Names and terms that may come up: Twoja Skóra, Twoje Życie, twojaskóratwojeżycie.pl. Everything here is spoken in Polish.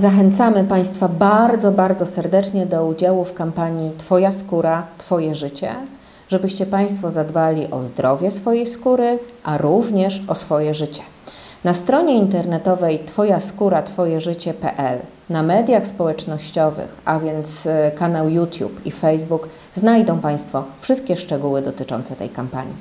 Zachęcamy Państwa bardzo, bardzo serdecznie do udziału w kampanii Twoja skóra, Twoje życie, żebyście Państwo zadbali o zdrowie swojej skóry, a również o swoje życie. Na stronie internetowej twojaskóratwojeżycie.pl, na mediach społecznościowych, a więc kanał YouTube i Facebook, znajdą Państwo wszystkie szczegóły dotyczące tej kampanii.